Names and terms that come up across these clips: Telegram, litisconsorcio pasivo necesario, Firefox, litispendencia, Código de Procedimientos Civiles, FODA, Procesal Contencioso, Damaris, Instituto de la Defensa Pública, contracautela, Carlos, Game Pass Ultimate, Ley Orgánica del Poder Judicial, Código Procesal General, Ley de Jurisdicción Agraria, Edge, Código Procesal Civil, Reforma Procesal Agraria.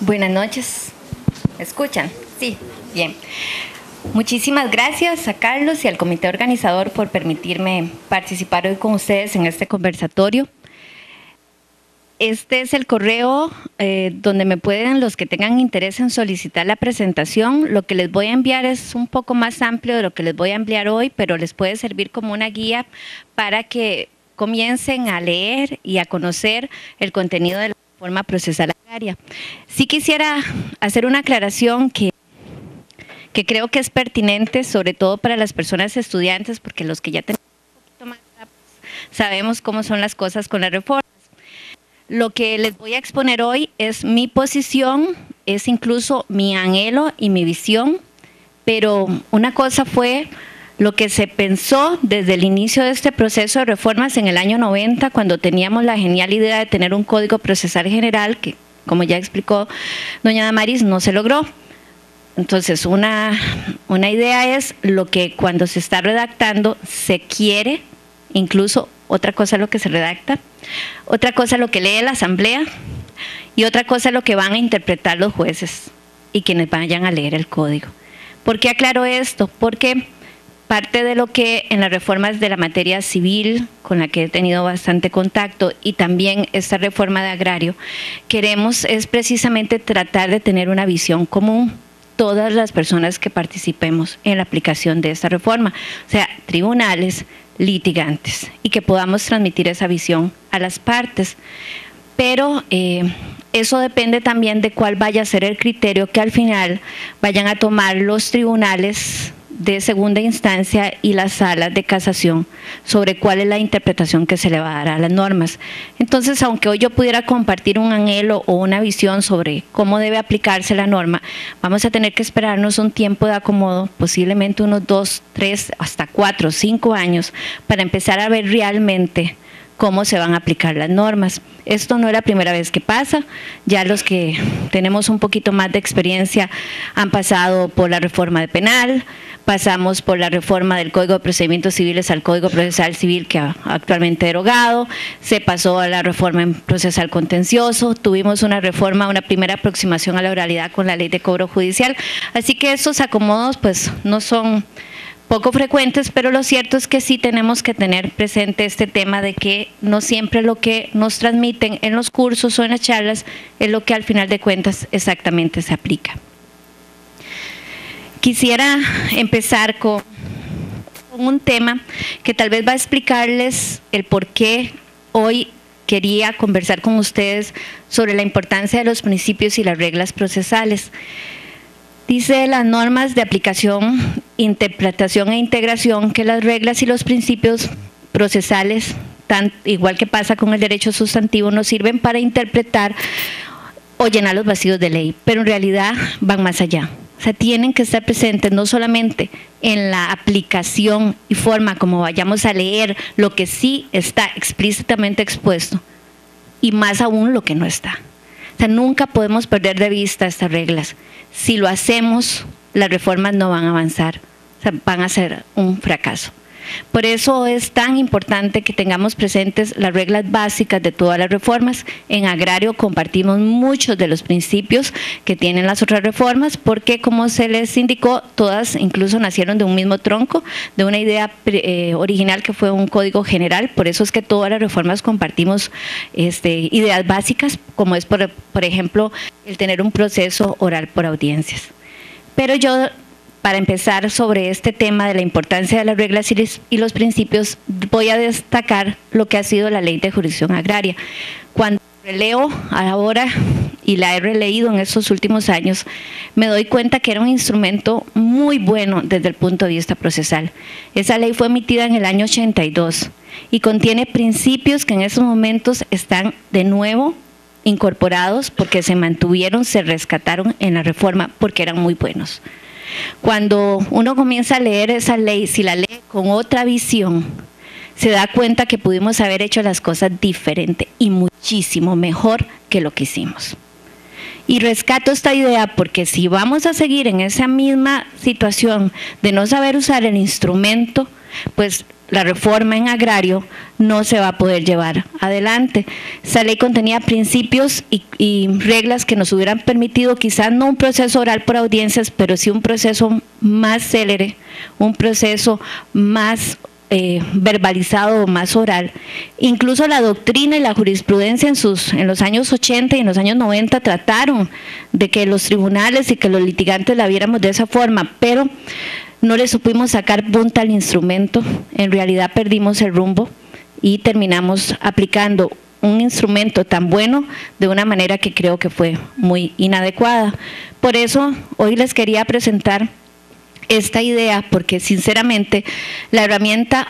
Buenas noches. ¿Me escuchan? Sí, bien. Muchísimas gracias a Carlos y al comité organizador por permitirme participar hoy con ustedes en este conversatorio. Este es el correo donde me pueden, los que tengan interés en solicitar la presentación. Lo que les voy a enviar es un poco más amplio de lo que les voy a enviar hoy, pero les puede servir como una guía para que comiencen a leer y a conocer el contenido de la reforma procesal agraria. Sí quisiera hacer una aclaración que creo que es pertinente, sobre todo para las personas estudiantes, porque los que ya tenemos un poquito más sabemos cómo son las cosas con la reforma. Lo que les voy a exponer hoy es mi posición, es incluso mi anhelo y mi visión, pero una cosa fue lo que se pensó desde el inicio de este proceso de reformas en el año 90, cuando teníamos la genial idea de tener un Código Procesal General, que como ya explicó doña Damaris, no se logró. Entonces una idea es lo que cuando se está redactando se quiere, incluso otra cosa es lo que se redacta, otra cosa es lo que lee la asamblea y otra cosa es lo que van a interpretar los jueces y quienes vayan a leer el código. ¿Por qué aclaro esto? Porque parte de lo que en las reformas de la materia civil, con la que he tenido bastante contacto, y también esta reforma de agrario, queremos es precisamente tratar de tener una visión común, todas las personas que participemos en la aplicación de esta reforma, o sea, tribunales, litigantes, y que podamos transmitir esa visión a las partes. Pero eso depende también de cuál vaya a ser el criterio que al final vayan a tomar los tribunales de segunda instancia y las salas de casación sobre cuál es la interpretación que se le va a dar a las normas. Entonces, aunque hoy yo pudiera compartir un anhelo o una visión sobre cómo debe aplicarse la norma, vamos a tener que esperarnos un tiempo de acomodo, posiblemente unos 2, 3, hasta 4, 5 años, para empezar a ver realmente cómo se van a aplicar las normas. Esto no es la primera vez que pasa, ya los que tenemos un poquito más de experiencia han pasado por la reforma de penal, pasamos por la reforma del Código de Procedimientos Civiles al Código Procesal Civil, que actualmente derogado, se pasó a la reforma en Procesal Contencioso, tuvimos una reforma, una primera aproximación a la oralidad con la Ley de Cobro Judicial, así que estos acomodos pues no son poco frecuentes, pero lo cierto es que sí tenemos que tener presente este tema de que no siempre lo que nos transmiten en los cursos o en las charlas es lo que al final de cuentas exactamente se aplica. Quisiera empezar con un tema que tal vez va a explicarles el por qué hoy quería conversar con ustedes sobre la importancia de los principios y las reglas procesales. Dice las normas de aplicación, interpretación e integración que las reglas y los principios procesales, igual que pasa con el derecho sustantivo, nos sirven para interpretar o llenar los vacíos de ley, pero en realidad van más allá. O sea, tienen que estar presentes no solamente en la aplicación y forma como vayamos a leer lo que sí está explícitamente expuesto y más aún lo que no está. O sea, nunca podemos perder de vista estas reglas. Si lo hacemos, las reformas no van a avanzar, o sea, van a ser un fracaso. Por eso es tan importante que tengamos presentes las reglas básicas de todas las reformas. En agrario compartimos muchos de los principios que tienen las otras reformas, porque como se les indicó, todas incluso nacieron de un mismo tronco, de una idea original que fue un código general. Por eso es que todas las reformas compartimos ideas básicas, como es por ejemplo el tener un proceso oral por audiencias. Pero yo, para empezar sobre este tema de la importancia de las reglas y los principios, voy a destacar lo que ha sido la Ley de Jurisdicción Agraria. Cuando releo ahora y la he releído en estos últimos años, me doy cuenta que era un instrumento muy bueno desde el punto de vista procesal. Esa ley fue emitida en el año 82 y contiene principios que en esos momentos están de nuevo incorporados porque se mantuvieron, se rescataron en la reforma porque eran muy buenos. Cuando uno comienza a leer esa ley, si la lee con otra visión, se da cuenta que pudimos haber hecho las cosas diferente y muchísimo mejor que lo que hicimos. Y rescato esta idea porque si vamos a seguir en esa misma situación de no saber usar el instrumento, pues la reforma en agrario no se va a poder llevar adelante. Esa ley contenía principios y reglas que nos hubieran permitido quizás no un proceso oral por audiencias, pero sí un proceso más célere, un proceso más verbalizado o más oral. Incluso la doctrina y la jurisprudencia en los años 80 y en los años 90 trataron de que los tribunales y que los litigantes la viéramos de esa forma, pero no le supimos sacar punta al instrumento. En realidad perdimos el rumbo y terminamos aplicando un instrumento tan bueno de una manera que creo que fue muy inadecuada. Por eso hoy les quería presentar esta idea, porque sinceramente la herramienta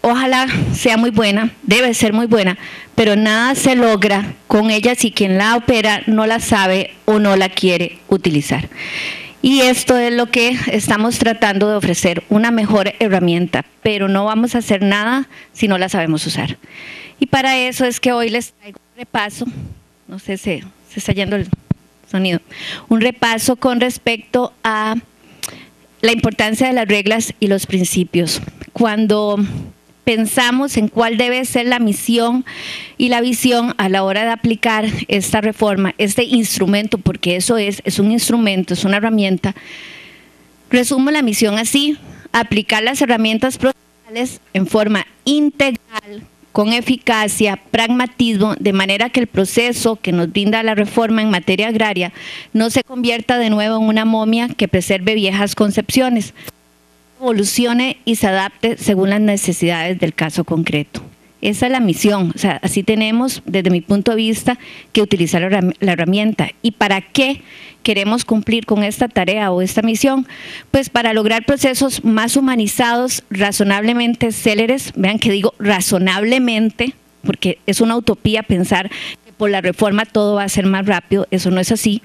ojalá sea muy buena, debe ser muy buena, pero nada se logra con ella si quien la opera no la sabe o no la quiere utilizar. Y esto es lo que estamos tratando de ofrecer, una mejor herramienta, pero no vamos a hacer nada si no la sabemos usar. Y para eso es que hoy les traigo un repaso, no sé si se está yendo el sonido, un repaso con respecto a la importancia de las reglas y los principios. Cuando pensamos en cuál debe ser la misión y la visión a la hora de aplicar esta reforma, este instrumento, porque eso es un instrumento, es una herramienta, resumo la misión así: aplicar las herramientas procesales en forma integral, con eficacia, pragmatismo, de manera que el proceso que nos brinda la reforma en materia agraria no se convierta de nuevo en una momia que preserve viejas concepciones, evolucione y se adapte según las necesidades del caso concreto. Esa es la misión, o sea, así tenemos desde mi punto de vista que utilizar la herramienta. ¿Y para qué queremos cumplir con esta tarea o esta misión? Pues para lograr procesos más humanizados, razonablemente céleres. Vean que digo razonablemente, porque es una utopía pensar que por la reforma todo va a ser más rápido, eso no es así,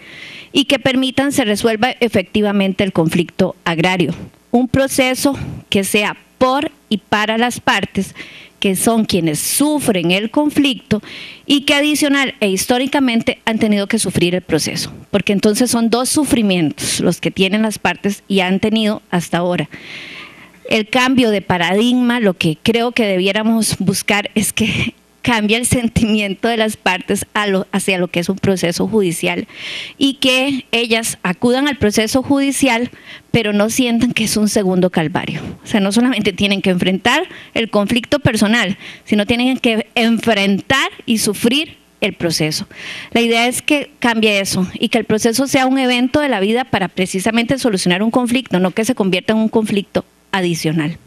y que permitan se resuelva efectivamente el conflicto agrario. Un proceso que sea por y para las partes, que son quienes sufren el conflicto y que adicional e históricamente han tenido que sufrir el proceso, porque entonces son dos sufrimientos los que tienen las partes y han tenido hasta ahora. El cambio de paradigma, lo que creo que debiéramos buscar es que cambie el sentimiento de las partes hacia lo que es un proceso judicial y que ellas acudan al proceso judicial, pero no sientan que es un segundo calvario. O sea, no solamente tienen que enfrentar el conflicto personal, sino tienen que enfrentar y sufrir el proceso. La idea es que cambie eso y que el proceso sea un evento de la vida para precisamente solucionar un conflicto, no que se convierta en un conflicto adicional.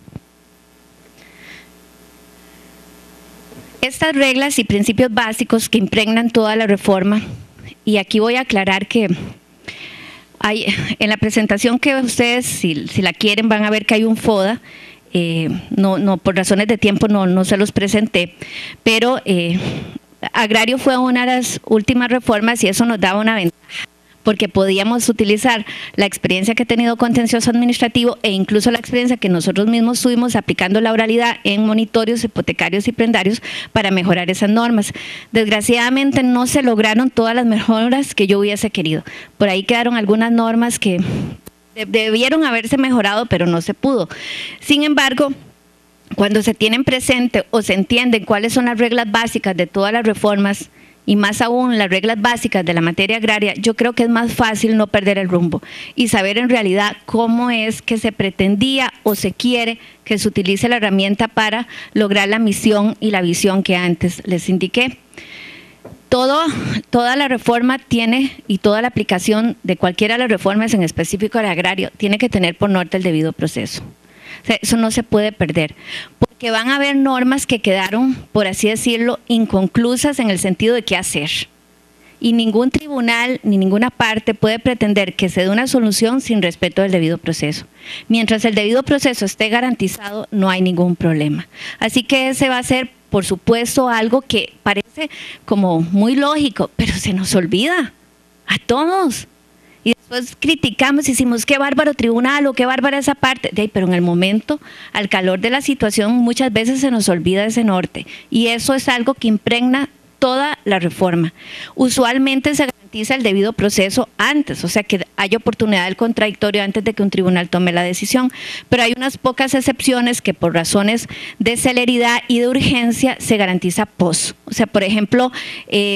Estas reglas y principios básicos que impregnan toda la reforma, y aquí voy a aclarar que hay, en la presentación que ustedes, si la quieren, van a ver que hay un FODA, no, por razones de tiempo no se los presenté, pero agrario fue una de las últimas reformas y eso nos daba una ventaja, porque podíamos utilizar la experiencia que ha tenido contencioso administrativo e incluso la experiencia que nosotros mismos tuvimos aplicando la oralidad en monitorios hipotecarios y prendarios para mejorar esas normas. Desgraciadamente no se lograron todas las mejoras que yo hubiese querido. Por ahí quedaron algunas normas que debieron haberse mejorado, pero no se pudo. Sin embargo, cuando se tienen presente o se entienden cuáles son las reglas básicas de todas las reformas, y más aún las reglas básicas de la materia agraria, yo creo que es más fácil no perder el rumbo y saber en realidad cómo es que se pretendía o se quiere que se utilice la herramienta para lograr la misión y la visión que antes les indiqué. Toda la reforma tiene, y toda la aplicación de cualquiera de las reformas, en específico el agrario, tiene que tener por norte el debido proceso. O sea, eso no se puede perder, porque van a haber normas que quedaron, por así decirlo, inconclusas en el sentido de qué hacer. Y ningún tribunal ni ninguna parte puede pretender que se dé una solución sin respeto del debido proceso. Mientras el debido proceso esté garantizado, no hay ningún problema. Así que ese va a ser, por supuesto, algo que parece como muy lógico, pero se nos olvida a todos. Y después criticamos y decimos qué bárbaro tribunal o qué bárbara esa parte, pero en el momento, al calor de la situación, muchas veces se nos olvida ese norte, y eso es algo que impregna toda la reforma. Usualmente se garantiza garantiza el debido proceso antes, o sea que hay oportunidad del contradictorio antes de que un tribunal tome la decisión, pero hay unas pocas excepciones que por razones de celeridad y de urgencia se garantiza post, o sea, por ejemplo,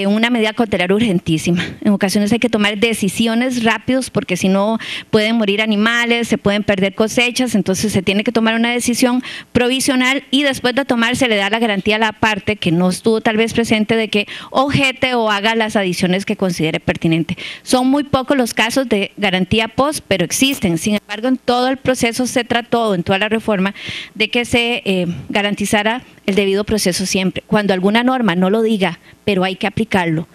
una medida cautelar urgentísima, en ocasiones hay que tomar decisiones rápidas porque si no pueden morir animales, se pueden perder cosechas, entonces se tiene que tomar una decisión provisional y después de tomar se le da la garantía a la parte que no estuvo tal vez presente de que objete o haga las adiciones que considere pertinente. Son muy pocos los casos de garantía post, pero existen. Sin embargo, en todo el proceso se trató, en toda la reforma, de que se garantizara el debido proceso siempre. Cuando alguna norma no lo diga, pero hay que aplicarlo,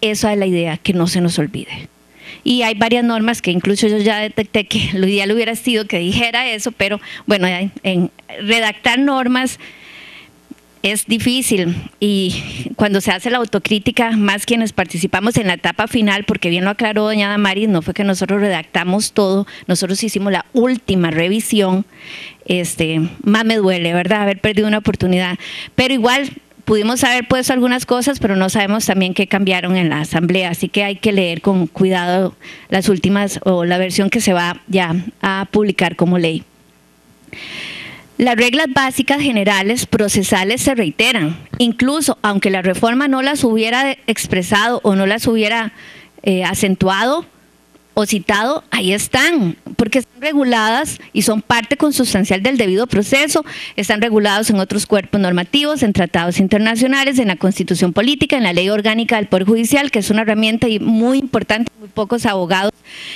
esa es la idea, que no se nos olvide. Y hay varias normas que incluso yo ya detecté que lo ideal hubiera sido que dijera eso, pero bueno, en redactar normas es difícil y cuando se hace la autocrítica, más quienes participamos en la etapa final, porque bien lo aclaró doña Damaris, no fue que nosotros redactamos todo, nosotros hicimos la última revisión, más me duele, ¿verdad?, haber perdido una oportunidad, pero igual pudimos haber puesto algunas cosas, pero no sabemos también qué cambiaron en la asamblea, así que hay que leer con cuidado las últimas o la versión que se va ya a publicar como ley. Las reglas básicas generales procesales se reiteran, incluso aunque la reforma no las hubiera expresado o no las hubiera acentuado o citado, ahí están, porque están reguladas y son parte consustancial del debido proceso, están regulados en otros cuerpos normativos, en tratados internacionales, en la Constitución Política, en la Ley Orgánica del Poder Judicial, que es una herramienta muy importante, muy pocos abogados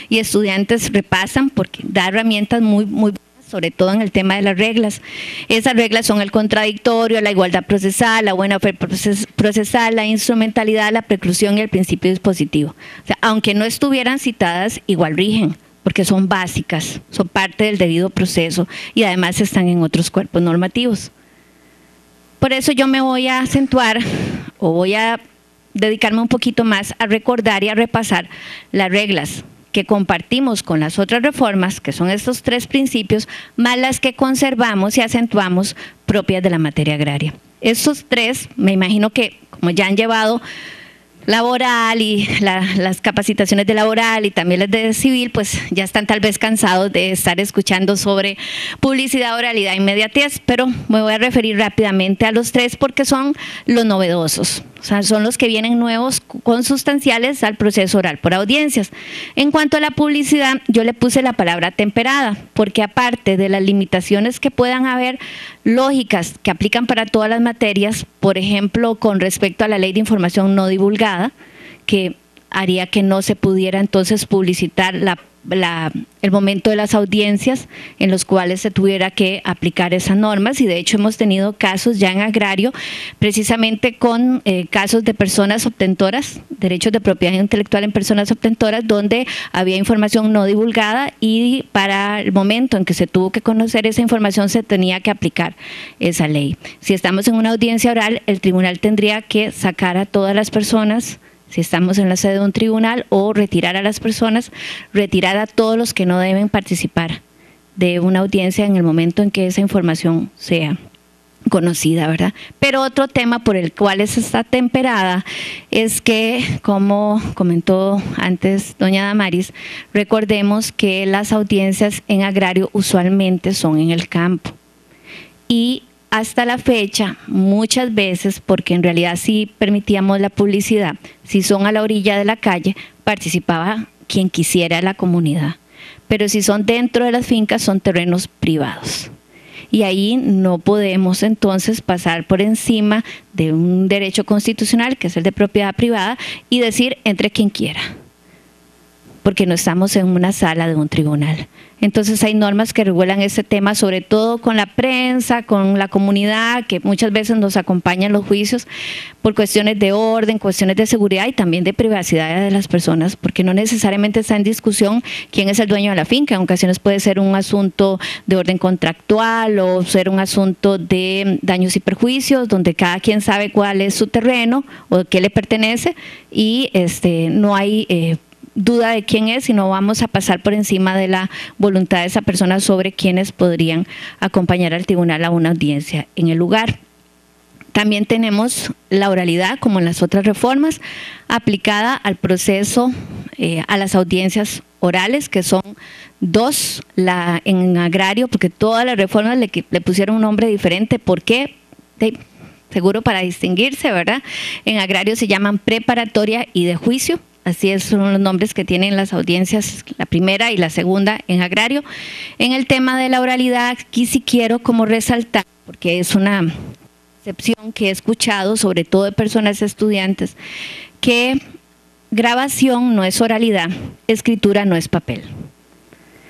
y estudiantes repasan porque da herramientas muy sobre todo en el tema de las reglas. Esas reglas son el contradictorio, la igualdad procesal, la buena fe procesal, la instrumentalidad, la preclusión y el principio dispositivo. O sea, aunque no estuvieran citadas, igual rigen, porque son básicas, son parte del debido proceso y además están en otros cuerpos normativos. Por eso yo me voy a acentuar o voy a dedicarme un poquito más a recordar y a repasar las reglas que compartimos con las otras reformas, que son estos tres principios, más las que conservamos y acentuamos propias de la materia agraria. Estos tres, me imagino que como ya han llevado laboral y las capacitaciones de laboral y también las de civil, pues ya están tal vez cansados de estar escuchando sobre publicidad, oralidad e inmediatez, pero me voy a referir rápidamente a los tres porque son los novedosos. O sea, son los que vienen nuevos consustanciales al proceso oral por audiencias. En cuanto a la publicidad, yo le puse la palabra temperada, porque aparte de las limitaciones que puedan haber lógicas que aplican para todas las materias, por ejemplo, con respecto a la Ley de Información No Divulgada, que haría que no se pudiera entonces publicitar el momento de las audiencias en los cuales se tuviera que aplicar esas normas y de hecho hemos tenido casos ya en agrario precisamente con casos de personas obtentoras, derechos de propiedad intelectual en personas obtentoras donde había información no divulgada y para el momento en que se tuvo que conocer esa información se tenía que aplicar esa ley. Si estamos en una audiencia oral, el tribunal tendría que sacar a todas las personas si estamos en la sede de un tribunal, o retirar a las personas, retirar a todos los que no deben participar de una audiencia en el momento en que esa información sea conocida, ¿verdad? Pero otro tema por el cual está temperada es que, como comentó antes doña Damaris, recordemos que las audiencias en agrario usualmente son en el campo y hasta la fecha, muchas veces, porque en realidad sí permitíamos la publicidad, si son a la orilla de la calle, participaba quien quisiera la comunidad. Pero si son dentro de las fincas, son terrenos privados. Y ahí no podemos entonces pasar por encima de un derecho constitucional, que es el de propiedad privada, y decir entre quien quiera, porque no estamos en una sala de un tribunal. Entonces hay normas que regulan este tema, sobre todo con la prensa, con la comunidad, que muchas veces nos acompañan los juicios por cuestiones de orden, cuestiones de seguridad y también de privacidad de las personas, porque no necesariamente está en discusión quién es el dueño de la finca. En ocasiones puede ser un asunto de orden contractual o ser un asunto de daños y perjuicios, donde cada quien sabe cuál es su terreno o qué le pertenece y no hay duda de quién es, y no vamos a pasar por encima de la voluntad de esa persona sobre quienes podrían acompañar al tribunal a una audiencia en el lugar. También tenemos la oralidad, como en las otras reformas, aplicada al proceso, a las audiencias orales, que son dos, la en agrario, porque todas las reformas le pusieron un nombre diferente. ¿Por qué? Seguro para distinguirse, ¿verdad? En agrario se llaman preparatoria y de juicio. Así son los nombres que tienen las audiencias, la primera y la segunda en agrario. En el tema de la oralidad, aquí sí quiero como resaltar, porque es una excepción que he escuchado, sobre todo de personas estudiantes, que grabación no es oralidad, escritura no es papel.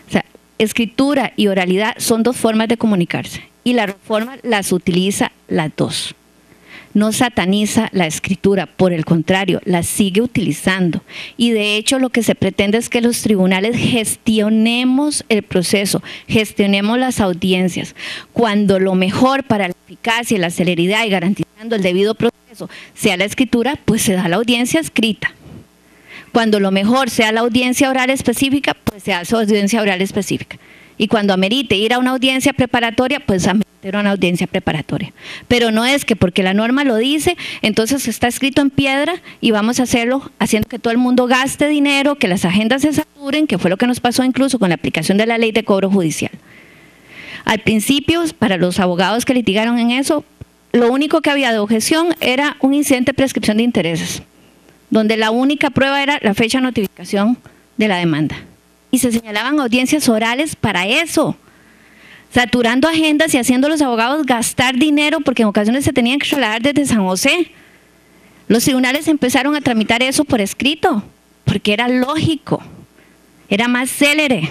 O sea, escritura y oralidad son dos formas de comunicarse y la reforma las utiliza las dos. No sataniza la escritura, por el contrario, la sigue utilizando. Y de hecho lo que se pretende es que los tribunales gestionemos el proceso, gestionemos las audiencias, cuando lo mejor para la eficacia y la celeridad y garantizando el debido proceso sea la escritura, pues se da la audiencia escrita. Cuando lo mejor sea la audiencia oral específica, pues se hace audiencia oral específica. Y cuando amerite ir a una audiencia preparatoria, pues amerite una audiencia preparatoria. Pero no es que porque la norma lo dice, entonces está escrito en piedra y vamos a hacerlo haciendo que todo el mundo gaste dinero, que las agendas se saturen, que fue lo que nos pasó incluso con la aplicación de la Ley de Cobro Judicial. Al principio, para los abogados que litigaron en eso, lo único que había de objeción era un incidente de prescripción de intereses, donde la única prueba era la fecha de notificación de la demanda. Y se señalaban audiencias orales para eso, saturando agendas y haciendo a los abogados gastar dinero, porque en ocasiones se tenían que trasladar desde San José. Los tribunales empezaron a tramitar eso por escrito, porque era lógico, era más célere.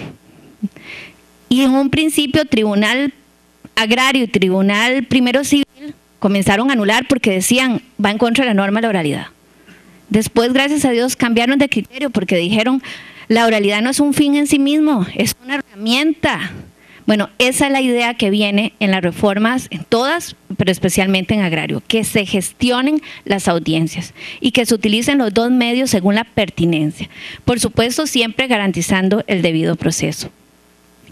Y en un principio Tribunal Agrario y Tribunal Primero Civil comenzaron a anular porque decían, va en contra de la norma de la oralidad. Después, gracias a Dios, cambiaron de criterio porque dijeron, la oralidad no es un fin en sí mismo, es una herramienta. Bueno, esa es la idea que viene en las reformas, en todas, pero especialmente en agrario, que se gestionen las audiencias y que se utilicen los dos medios según la pertinencia. Por supuesto, siempre garantizando el debido proceso.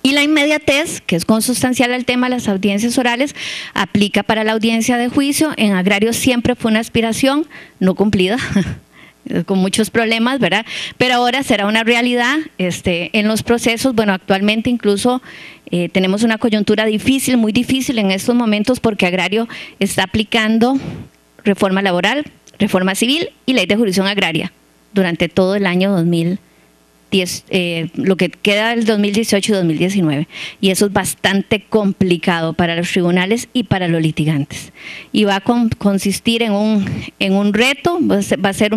Y la inmediatez, que es consustancial al tema de las audiencias orales, aplica para la audiencia de juicio. En agrario siempre fue una aspiración no cumplida, con muchos problemas, ¿verdad? Pero ahora será una realidad en los procesos. Bueno, actualmente incluso tenemos una coyuntura difícil, muy difícil en estos momentos, porque agrario está aplicando reforma laboral, reforma civil y ley de jurisdicción agraria durante todo el año 2010, lo que queda del 2018 y 2019. Y eso es bastante complicado para los tribunales y para los litigantes. Y va a consistir en un reto, va a ser,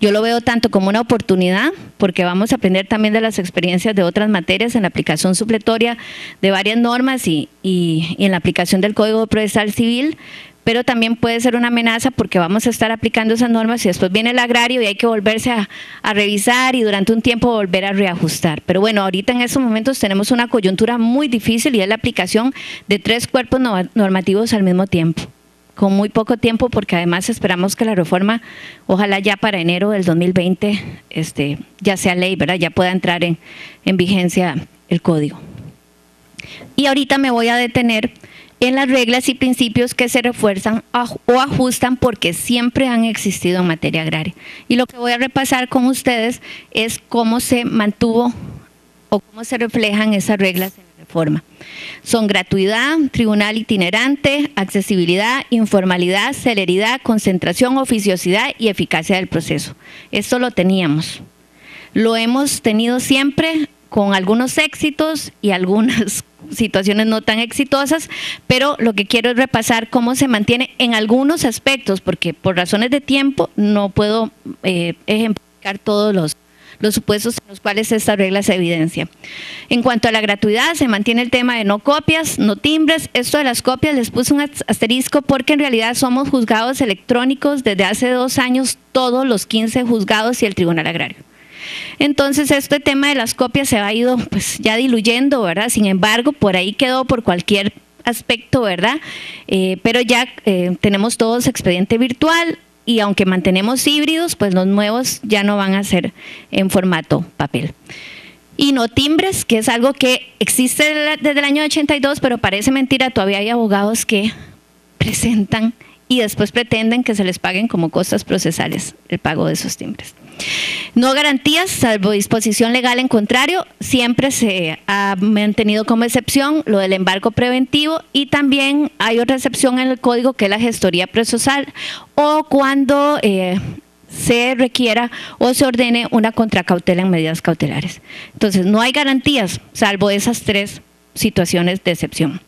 yo lo veo tanto como una oportunidad, porque vamos a aprender también de las experiencias de otras materias en la aplicación supletoria de varias normas y en la aplicación del Código Procesal Civil, pero también puede ser una amenaza porque vamos a estar aplicando esas normas y después viene el agrario y hay que volverse a revisar y durante un tiempo volver a reajustar. Pero bueno, ahorita en estos momentos tenemos una coyuntura muy difícil y es la aplicación de tres cuerpos normativos al mismo tiempo, con muy poco tiempo, porque además esperamos que la reforma, ojalá ya para enero del 2020, ya sea ley, ¿verdad? Ya pueda entrar en vigencia el código. Y ahorita me voy a detener en las reglas y principios que se refuerzan o ajustan, porque siempre han existido en materia agraria. Y lo que voy a repasar con ustedes es cómo se mantuvo o cómo se reflejan esas reglas en la reforma. Son gratuidad, tribunal itinerante, accesibilidad, informalidad, celeridad, concentración, oficiosidad y eficacia del proceso. Esto lo teníamos. Lo hemos tenido siempre, con algunos éxitos y algunas situaciones no tan exitosas, pero lo que quiero es repasar cómo se mantiene en algunos aspectos, porque por razones de tiempo no puedo ejemplificar todos los supuestos en los cuales esta regla se evidencia. En cuanto a la gratuidad, se mantiene el tema de no copias, no timbres. Esto de las copias les puse un asterisco porque en realidad somos juzgados electrónicos desde hace 2 años, todos los 15 juzgados y el Tribunal Agrario. Entonces este tema de las copias se ha ido pues ya diluyendo, ¿verdad? Sin embargo, por ahí quedó por cualquier aspecto, ¿verdad? Pero ya tenemos todos expediente virtual y aunque mantenemos híbridos, pues los nuevos ya no van a ser en formato papel. Y no timbres, que es algo que existe desde el año 82, pero parece mentira, todavía hay abogados que presentan y después pretenden que se les paguen como costas procesales el pago de esos timbres. No garantías, salvo disposición legal en contrario, siempre se ha mantenido como excepción lo del embargo preventivo, y también hay otra excepción en el código que es la gestoría procesal, o cuando se requiera o se ordene una contracautela en medidas cautelares. Entonces, no hay garantías, salvo esas tres situaciones de excepción.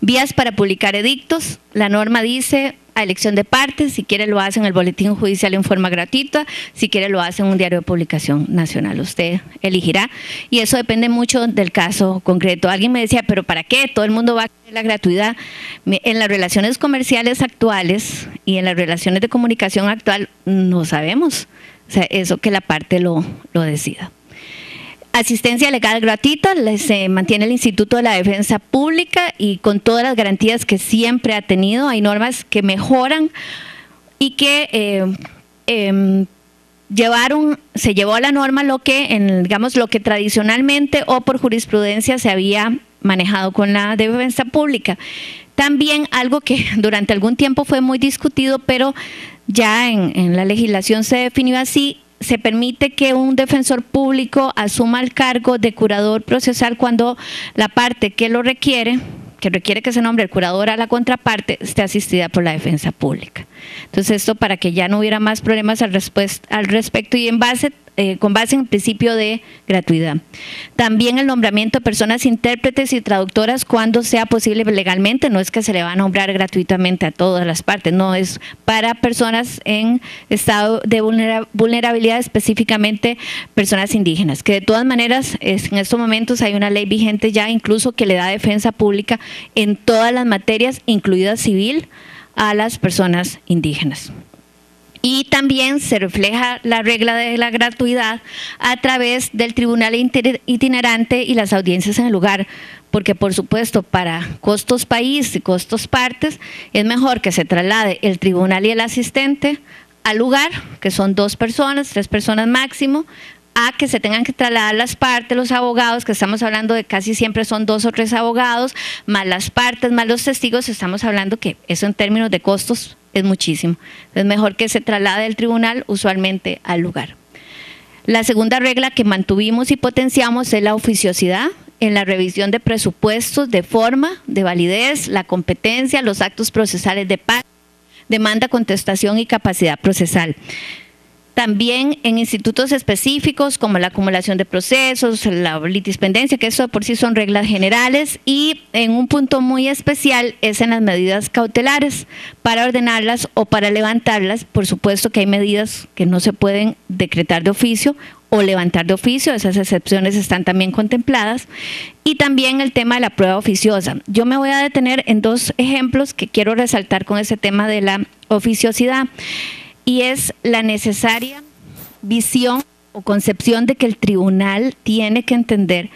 Vías para publicar edictos, la norma dice a elección de partes, si quiere lo hace en el boletín judicial en forma gratuita, si quiere lo hace en un diario de publicación nacional, usted elegirá, y eso depende mucho del caso concreto. Alguien me decía, pero ¿para qué? Todo el mundo va a querer la gratuidad. En las relaciones comerciales actuales y en las relaciones de comunicación actual no sabemos, o sea, eso que la parte lo decida. Asistencia legal gratuita, se mantiene el Instituto de la Defensa Pública y con todas las garantías que siempre ha tenido. Hay normas que mejoran y que se llevó a la norma lo que, digamos, lo que tradicionalmente o por jurisprudencia se había manejado con la defensa pública. También algo que durante algún tiempo fue muy discutido, pero ya en la legislación se definió así. Se permite que un defensor público asuma el cargo de curador procesal cuando la parte que lo requiere, que se nombre el curador a la contraparte, esté asistida por la defensa pública. Entonces, esto para que ya no hubiera más problemas al respecto y con base en el principio de gratuidad. También el nombramiento de personas intérpretes y traductoras cuando sea posible legalmente, no es que se le va a nombrar gratuitamente a todas las partes, no, es para personas en estado de vulnerabilidad, específicamente personas indígenas, que de todas maneras en estos momentos hay una ley vigente ya incluso que le da defensa pública en todas las materias, incluida civil, a las personas indígenas. Y también se refleja la regla de la gratuidad a través del tribunal itinerante y las audiencias en el lugar, porque por supuesto para costos país y costos partes es mejor que se traslade el tribunal y el asistente al lugar, que son 2 personas, 3 personas máximo, a que se tengan que trasladar las partes, los abogados, que estamos hablando de casi siempre son 2 o 3 abogados, más las partes, más los testigos, estamos hablando que eso en términos de costos es muchísimo. Es mejor que se traslade del tribunal usualmente al lugar. La segunda regla que mantuvimos y potenciamos es la oficiosidad en la revisión de presupuestos, de forma, de validez, la competencia, los actos procesales de paz, demanda, contestación y capacidad procesal. También en institutos específicos como la acumulación de procesos, la litispendencia, que eso por sí son reglas generales, y en un punto muy especial es en las medidas cautelares, para ordenarlas o para levantarlas. Por supuesto que hay medidas que no se pueden decretar de oficio o levantar de oficio, esas excepciones están también contempladas, y también el tema de la prueba oficiosa. Yo me voy a detener en 2 ejemplos que quiero resaltar con ese tema de la oficiosidad. Y es la necesaria visión o concepción de que el tribunal tiene que entender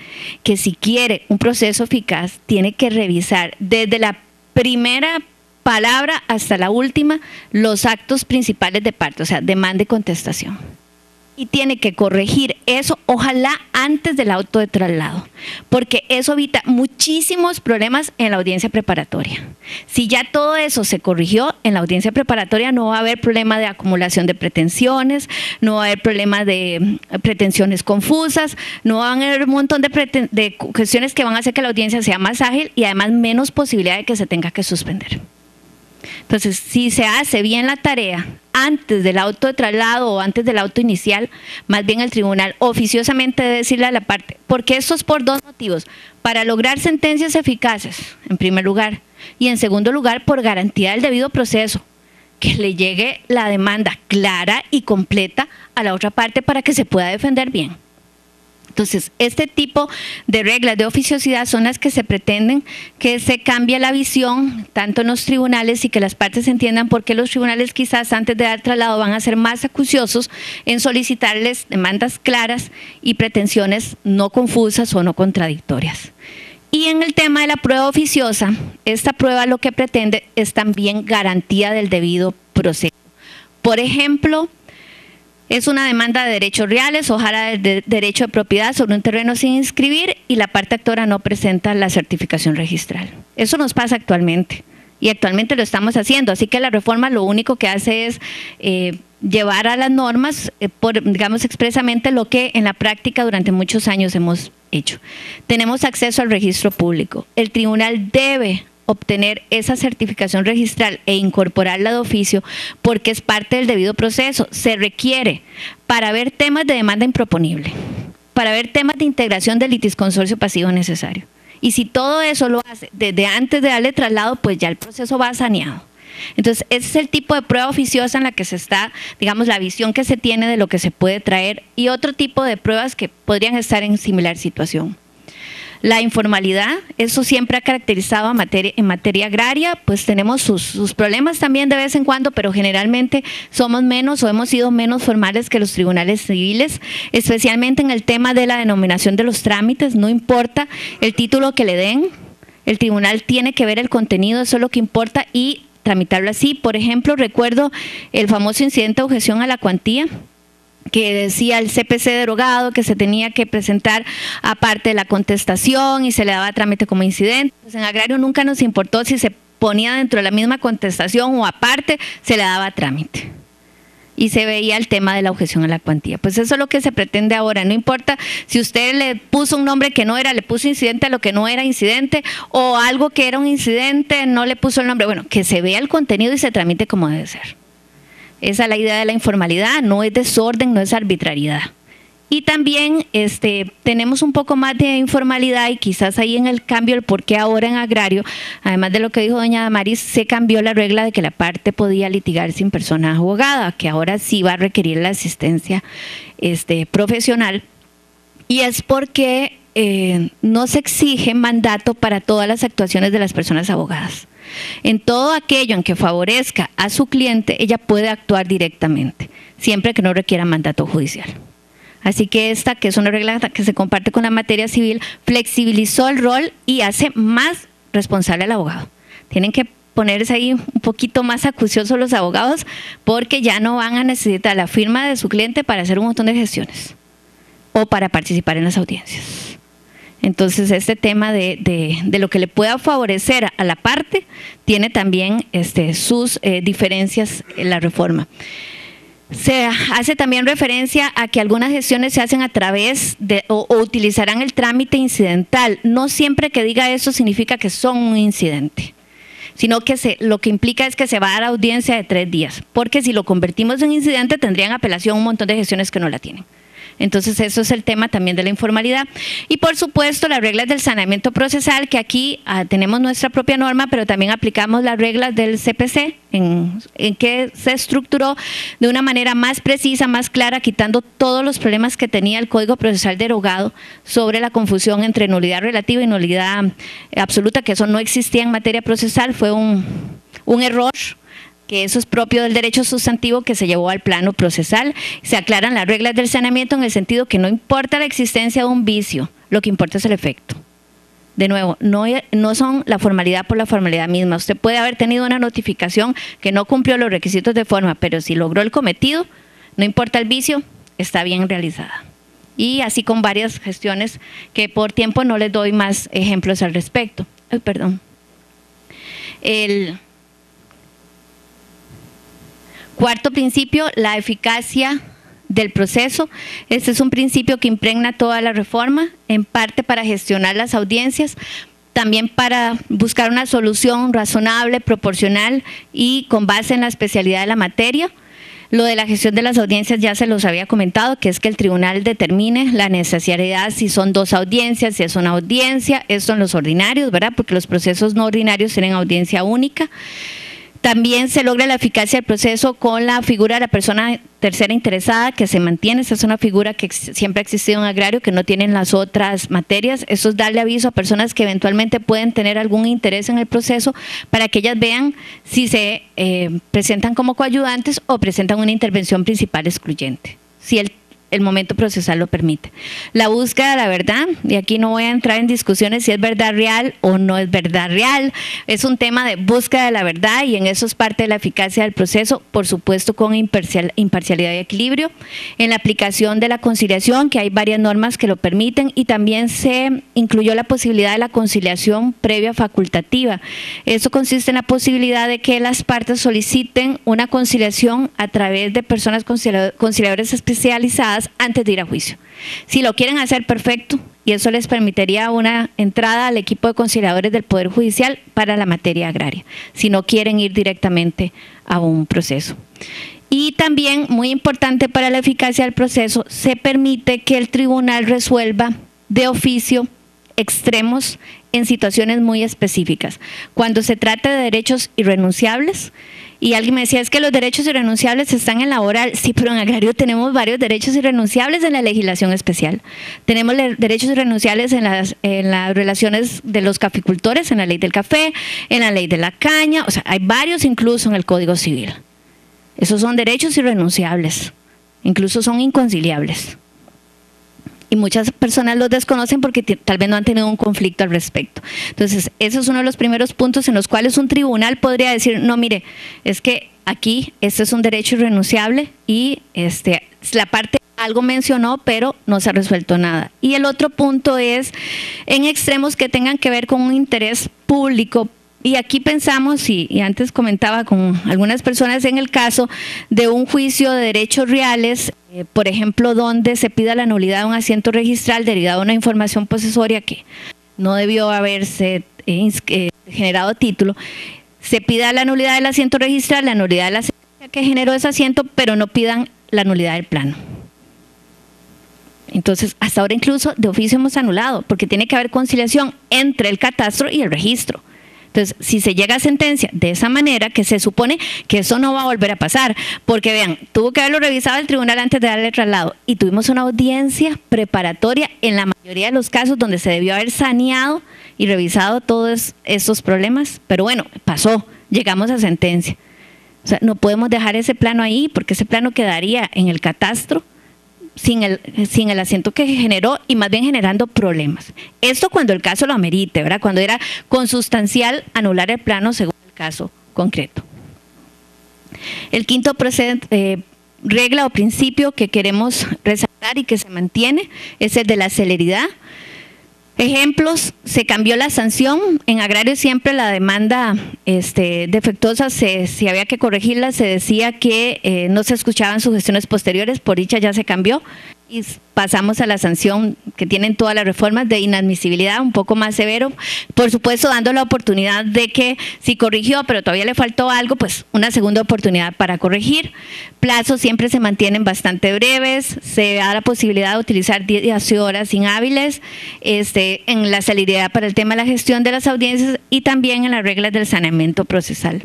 que si quiere un proceso eficaz, tiene que revisar desde la primera palabra hasta la última los actos principales de parte, o sea, demanda y contestación. Y tiene que corregir eso, ojalá antes del auto de traslado, porque eso evita muchísimos problemas en la audiencia preparatoria. Si ya todo eso se corrigió en la audiencia preparatoria, no va a haber problema de acumulación de pretensiones, no va a haber problema de pretensiones confusas, no van a haber un montón de cuestiones que van a hacer que la audiencia sea más ágil y además menos posibilidad de que se tenga que suspender. Entonces, si se hace bien la tarea antes del auto de traslado o antes del auto inicial, más bien el tribunal oficiosamente debe decirle a la parte, porque esto es por 2 motivos: para lograr sentencias eficaces, en primer lugar, y en segundo lugar, por garantía del debido proceso, que le llegue la demanda clara y completa a la otra parte para que se pueda defender bien. Entonces, este tipo de reglas de oficiosidad son las que se pretenden que se cambie la visión tanto en los tribunales y que las partes entiendan por qué los tribunales quizás antes de dar traslado van a ser más acuciosos en solicitarles demandas claras y pretensiones no confusas o no contradictorias. Y en el tema de la prueba oficiosa, esta prueba lo que pretende es también garantía del debido proceso. Por ejemplo, es una demanda de derechos reales, ojalá de derecho de propiedad sobre un terreno sin inscribir, y la parte actora no presenta la certificación registral. Eso nos pasa actualmente y actualmente lo estamos haciendo. Así que la reforma lo único que hace es llevar a las normas, digamos expresamente, lo que en la práctica durante muchos años hemos hecho. Tenemos acceso al registro público. El tribunal debe obtener esa certificación registral e incorporarla de oficio porque es parte del debido proceso. Se requiere para ver temas de demanda improponible, para ver temas de integración del litisconsorcio pasivo necesario. Y si todo eso lo hace desde antes de darle traslado, pues ya el proceso va saneado. Entonces, ese es el tipo de prueba oficiosa en la que se está, digamos, la visión que se tiene de lo que se puede traer y otro tipo de pruebas que podrían estar en similar situación. La informalidad, eso siempre ha caracterizado a en materia agraria, pues tenemos sus problemas también de vez en cuando, pero generalmente somos menos o hemos sido menos formales que los tribunales civiles, especialmente en el tema de la denominación de los trámites. No importa el título que le den, el tribunal tiene que ver el contenido, eso es lo que importa, y tramitarlo así. Por ejemplo, recuerdo el famoso incidente de objeción a la cuantía, que decía el CPC derogado que se tenía que presentar aparte de la contestación y se le daba trámite como incidente. Pues en agrario nunca nos importó si se ponía dentro de la misma contestación o aparte, se le daba trámite. Y se veía el tema de la objeción a la cuantía. Pues eso es lo que se pretende ahora. No importa si usted le puso un nombre que no era, le puso incidente a lo que no era incidente, o algo que era un incidente, no le puso el nombre. Bueno, que se vea el contenido y se tramite como debe ser. Esa es la idea de la informalidad, no es desorden, no es arbitrariedad. Y también tenemos un poco más de informalidad y quizás ahí en el cambio, el por qué ahora en agrario, además de lo que dijo doña Damaris, se cambió la regla de que la parte podía litigar sin persona abogada, que ahora sí va a requerir la asistencia profesional. Y es porque no se exige mandato para todas las actuaciones de las personas abogadas. En todo aquello en que favorezca a su cliente, ella puede actuar directamente, siempre que no requiera mandato judicial. Así que esta, que es una regla que se comparte con la materia civil, flexibilizó el rol y hace más responsable al abogado. Tienen que ponerse ahí un poquito más acuciosos los abogados porque ya no van a necesitar la firma de su cliente para hacer un montón de gestiones o para participar en las audiencias. Entonces, este tema de lo que le pueda favorecer a la parte tiene también sus diferencias en la reforma. Se hace también referencia a que algunas gestiones se hacen a través de o utilizarán el trámite incidental. No siempre que diga eso significa que son un incidente, sino que lo que implica es que se va a dar audiencia de 3 días, porque si lo convertimos en incidente tendrían apelación un montón de gestiones que no la tienen. Entonces, eso es el tema también de la informalidad. Y, por supuesto, las reglas del saneamiento procesal, que aquí tenemos nuestra propia norma, pero también aplicamos las reglas del CPC, en que se estructuró de una manera más precisa, más clara, quitando todos los problemas que tenía el Código Procesal derogado sobre la confusión entre nulidad relativa y nulidad absoluta, que eso no existía en materia procesal, fue un error, que eso es propio del derecho sustantivo que se llevó al plano procesal. Se aclaran las reglas del saneamiento en el sentido que no importa la existencia de un vicio, lo que importa es el efecto. De nuevo, no son la formalidad por la formalidad misma. Usted puede haber tenido una notificación que no cumplió los requisitos de forma, pero si logró el cometido, no importa el vicio, está bien realizada. Y así con varias gestiones que por tiempo no les doy más ejemplos al respecto. Ay, perdón. El cuarto principio, la eficacia del proceso. Este es un principio que impregna toda la reforma, en parte para gestionar las audiencias, también para buscar una solución razonable, proporcional y con base en la especialidad de la materia. Lo de la gestión de las audiencias ya se los había comentado, que es que el tribunal determine la necesidad, si son 2 audiencias, si es una audiencia, esto en los ordinarios, ¿verdad? Porque los procesos no ordinarios tienen audiencia única. También se logra la eficacia del proceso con la figura de la persona tercera interesada, que se mantiene. Esa es una figura que siempre ha existido en agrario, que no tienen las otras materias. Eso es darle aviso a personas que eventualmente pueden tener algún interés en el proceso para que ellas vean si se presentan como coayudantes o presentan una intervención principal excluyente. Si el el momento procesal lo permita. La búsqueda de la verdad, y aquí no voy a entrar en discusiones si es verdad real o no es verdad real, es un tema de búsqueda de la verdad y en eso es parte de la eficacia del proceso, por supuesto con imparcialidad y equilibrio. En la aplicación de la conciliación, que hay varias normas que lo permiten, y también se incluyó la posibilidad de la conciliación previa facultativa. Esto consiste en la posibilidad de que las partes soliciten una conciliación a través de personas conciliadores especializadas antes de ir a juicio. Si lo quieren hacer, perfecto, y eso les permitiría una entrada al equipo de conciliadores del Poder Judicial para la materia agraria, si no quieren ir directamente a un proceso. Y también, muy importante para la eficacia del proceso, se permite que el tribunal resuelva de oficio extremos en situaciones muy específicas. Cuando se trata de derechos irrenunciables, y alguien me decía, es que los derechos irrenunciables están en laboral. Sí, pero en agrario tenemos varios derechos irrenunciables en la legislación especial. Tenemos derechos irrenunciables en las relaciones de los caficultores, en la ley del café, en la ley de la caña. O sea, hay varios incluso en el Código Civil. Esos son derechos irrenunciables. Incluso son inconciliables. Y muchas personas los desconocen porque tal vez no han tenido un conflicto al respecto. Entonces, ese es uno de los primeros puntos en los cuales un tribunal podría decir, no, mire, es que aquí este es un derecho irrenunciable y la parte algo mencionó, pero no se ha resuelto nada. Y el otro punto es en extremos que tengan que ver con un interés público. Y aquí pensamos, y antes comentaba con algunas personas en el caso de un juicio de derechos reales, por ejemplo, donde se pida la nulidad de un asiento registral derivado de una información posesoria que no debió haberse generado título, se pida la nulidad del asiento registral, la nulidad de la sentencia que generó ese asiento, pero no pidan la nulidad del plano. Entonces, hasta ahora incluso de oficio hemos anulado, porque tiene que haber conciliación entre el catastro y el registro. Entonces, si se llega a sentencia de esa manera, que se supone que eso no va a volver a pasar, porque vean, tuvo que haberlo revisado el tribunal antes de darle traslado y tuvimos una audiencia preparatoria en la mayoría de los casos donde se debió haber saneado y revisado todos esos problemas, pero bueno, pasó, llegamos a sentencia. O sea, no podemos dejar ese plano ahí porque ese plano quedaría en el catastro sin el asiento que generó y más bien generando problemas. Esto cuando el caso lo amerite, ¿verdad? Cuando era consustancial anular el plano según el caso concreto. El quinto regla o principio que queremos resaltar y que se mantiene es el de la celeridad. Ejemplos, se cambió la sanción, en agrario siempre la demanda defectuosa, si había que corregirla, se decía que no se escuchaban sugestiones posteriores, por dicha ya se cambió y pasamos a la sanción que tienen todas las reformas de inadmisibilidad, un poco más severo, por supuesto dando la oportunidad de que si corrigió pero todavía le faltó algo, pues una segunda oportunidad para corregir. Plazos siempre se mantienen bastante breves, se da la posibilidad de utilizar 10 horas inhábiles, en la celeridad para el tema de la gestión de las audiencias y también en las reglas del saneamiento procesal.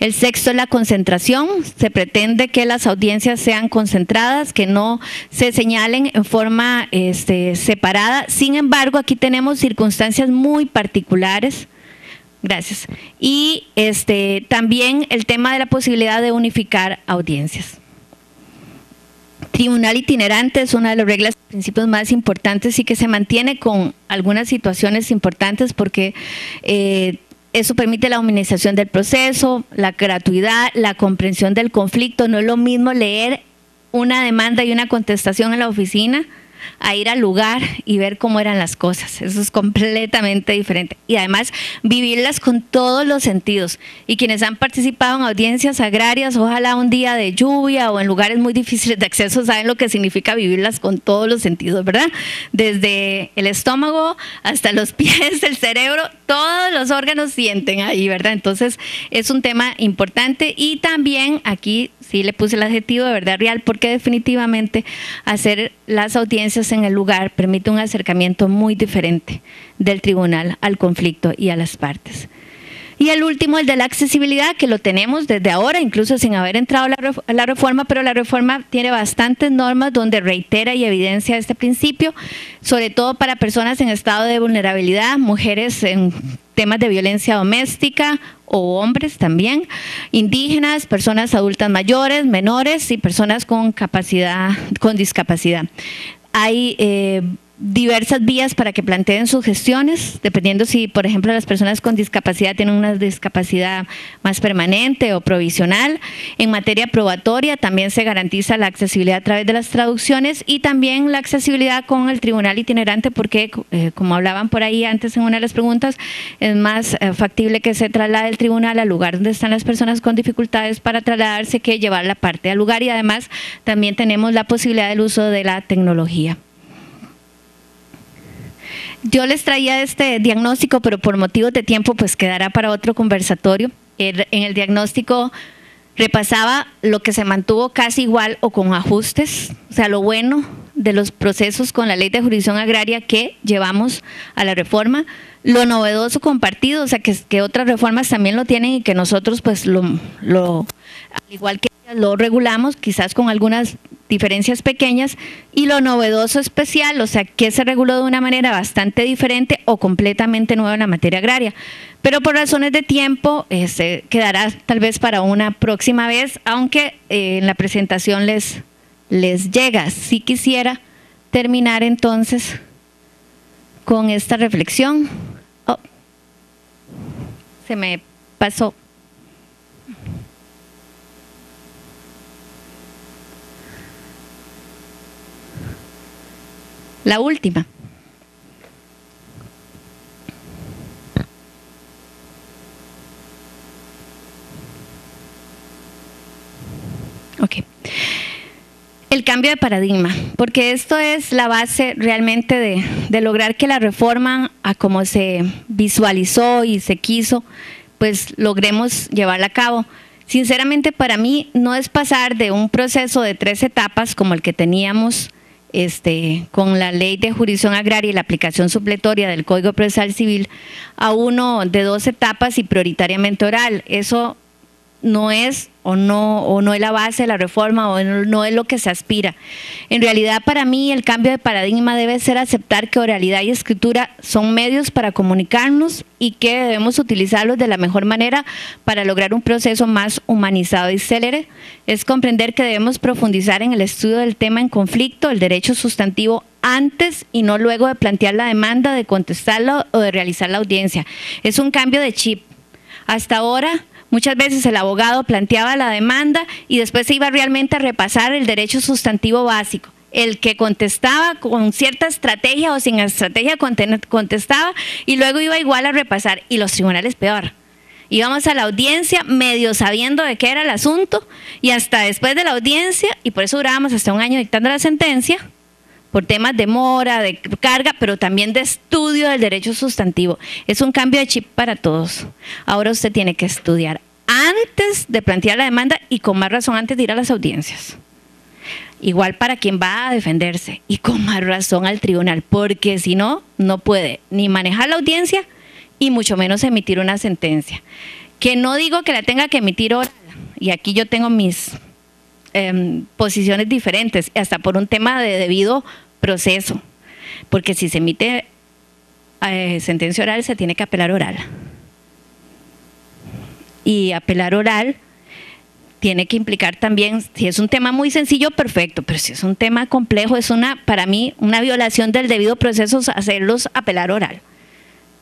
El sexto es la concentración, se pretende que las audiencias sean concentradas, que no se señalen en forma separada, sin embargo aquí tenemos circunstancias muy particulares, gracias, y también el tema de la posibilidad de unificar audiencias. Tribunal itinerante es una de las reglas y principios más importantes y que se mantiene con algunas situaciones importantes porque eso permite la humanización del proceso, la gratuidad, la comprensión del conflicto. No es lo mismo leer una demanda y una contestación en la oficina a ir al lugar y ver cómo eran las cosas. Eso es completamente diferente. Y además vivirlas con todos los sentidos. Y quienes han participado en audiencias agrarias, ojalá un día de lluvia o en lugares muy difíciles de acceso, saben lo que significa vivirlas con todos los sentidos, ¿verdad? Desde el estómago hasta los pies, el cerebro, todos los órganos sienten ahí, ¿verdad? Entonces es un tema importante y también aquí sí le puse el adjetivo de verdad real porque definitivamente hacer las audiencias en el lugar permite un acercamiento muy diferente del tribunal al conflicto y a las partes. Y el último, el de la accesibilidad, que lo tenemos desde ahora, incluso sin haber entrado la reforma, pero la reforma tiene bastantes normas donde reitera y evidencia este principio, sobre todo para personas en estado de vulnerabilidad, mujeres en temas de violencia doméstica o hombres también, indígenas, personas adultas mayores, menores y personas con discapacidad. Hay diversas vías para que planteen sus gestiones, dependiendo si, por ejemplo, las personas con discapacidad tienen una discapacidad más permanente o provisional. En materia probatoria también se garantiza la accesibilidad a través de las traducciones y también la accesibilidad con el tribunal itinerante, porque como hablaban por ahí antes en una de las preguntas, es más factible que se traslade el tribunal al lugar donde están las personas con dificultades para trasladarse que llevar la parte al lugar, y además también tenemos la posibilidad del uso de la tecnología. Yo les traía este diagnóstico, pero por motivos de tiempo pues quedará para otro conversatorio. En el diagnóstico repasaba lo que se mantuvo casi igual o con ajustes, o sea, lo bueno de los procesos con la Ley de Jurisdicción Agraria que llevamos a la reforma, lo novedoso compartido, o sea, que otras reformas también lo tienen y que nosotros pues al igual que lo regulamos, quizás con algunas diferencias pequeñas, y lo novedoso especial, o sea, que se reguló de una manera bastante diferente o completamente nueva en la materia agraria. Pero por razones de tiempo quedará tal vez para una próxima vez, aunque en la presentación les llega. Si quisiera terminar entonces con esta reflexión. Oh, se me pasó. La última. Ok. El cambio de paradigma, porque esto es la base realmente de lograr que la reforma, a como se visualizó y se quiso, pues logremos llevarla a cabo. Sinceramente, para mí no es pasar de un proceso de 3 etapas como el que teníamos con la Ley de Jurisdicción Agraria y la aplicación supletoria del Código Procesal Civil a uno de 2 etapas y prioritariamente oral. Eso no es o no es la base de la reforma o no es lo que se aspira. En realidad, para mí el cambio de paradigma debe ser aceptar que oralidad y escritura son medios para comunicarnos y que debemos utilizarlos de la mejor manera para lograr un proceso más humanizado y célere. Es comprender que debemos profundizar en el estudio del tema en conflicto, el derecho sustantivo, antes y no luego de plantear la demanda, de contestarla o de realizar la audiencia. Es un cambio de chip. Hasta ahora, muchas veces el abogado planteaba la demanda y después se iba realmente a repasar el derecho sustantivo básico. El que contestaba con cierta estrategia o sin estrategia contestaba y luego iba igual a repasar, y los tribunales peor. Íbamos a la audiencia medio sabiendo de qué era el asunto y hasta después de la audiencia, y por eso durábamos hasta un año dictando la sentencia, por temas de mora, de carga, pero también de estudio del derecho sustantivo. Es un cambio de chip para todos. Ahora usted tiene que estudiar antes de plantear la demanda y con más razón antes de ir a las audiencias. Igual para quien va a defenderse y con más razón al tribunal, porque si no, no puede ni manejar la audiencia y mucho menos emitir una sentencia. Que no digo que la tenga que emitir oral, y aquí yo tengo mis posiciones diferentes, hasta por un tema de debido proceso, porque si se emite sentencia oral se tiene que apelar oral, y apelar oral tiene que implicar también, si es un tema muy sencillo, perfecto, pero si es un tema complejo, es para mí una violación del debido proceso hacerlos apelar oral.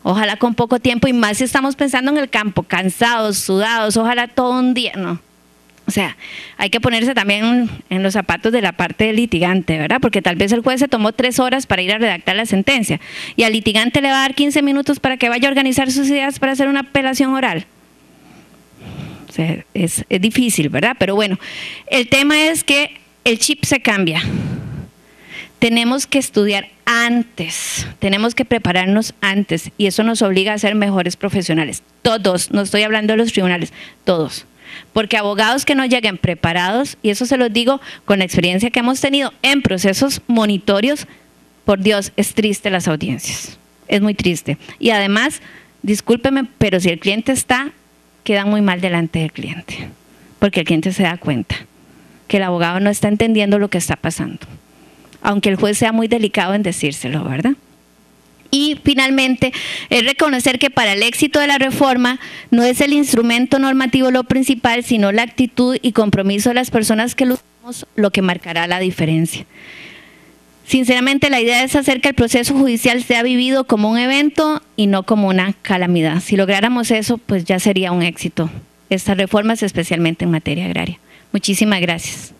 Ojalá con poco tiempo, y más si estamos pensando en el campo, cansados, sudados, ojalá todo un día, no. O sea, hay que ponerse también en los zapatos de la parte del litigante, ¿verdad? Porque tal vez el juez se tomó 3 horas para ir a redactar la sentencia y al litigante le va a dar 15 minutos para que vaya a organizar sus ideas para hacer una apelación oral. O sea, es difícil, ¿verdad? Pero bueno, el tema es que el chip se cambia. Tenemos que estudiar antes, tenemos que prepararnos antes, y eso nos obliga a ser mejores profesionales. Todos, no estoy hablando de los tribunales, todos. Porque abogados que no lleguen preparados, y eso se los digo con la experiencia que hemos tenido en procesos monitorios, por Dios, es triste las audiencias, es muy triste. Y además discúlpeme, pero si el cliente está, quedan muy mal delante del cliente, porque el cliente se da cuenta que el abogado no está entendiendo lo que está pasando, aunque el juez sea muy delicado en decírselo, ¿verdad? Y finalmente, es reconocer que para el éxito de la reforma no es el instrumento normativo lo principal, sino la actitud y compromiso de las personas que lo usamos lo que marcará la diferencia. Sinceramente, la idea es hacer que el proceso judicial sea vivido como un evento y no como una calamidad. Si lográramos eso, pues ya sería un éxito. Estas reformas, especialmente en materia agraria. Muchísimas gracias.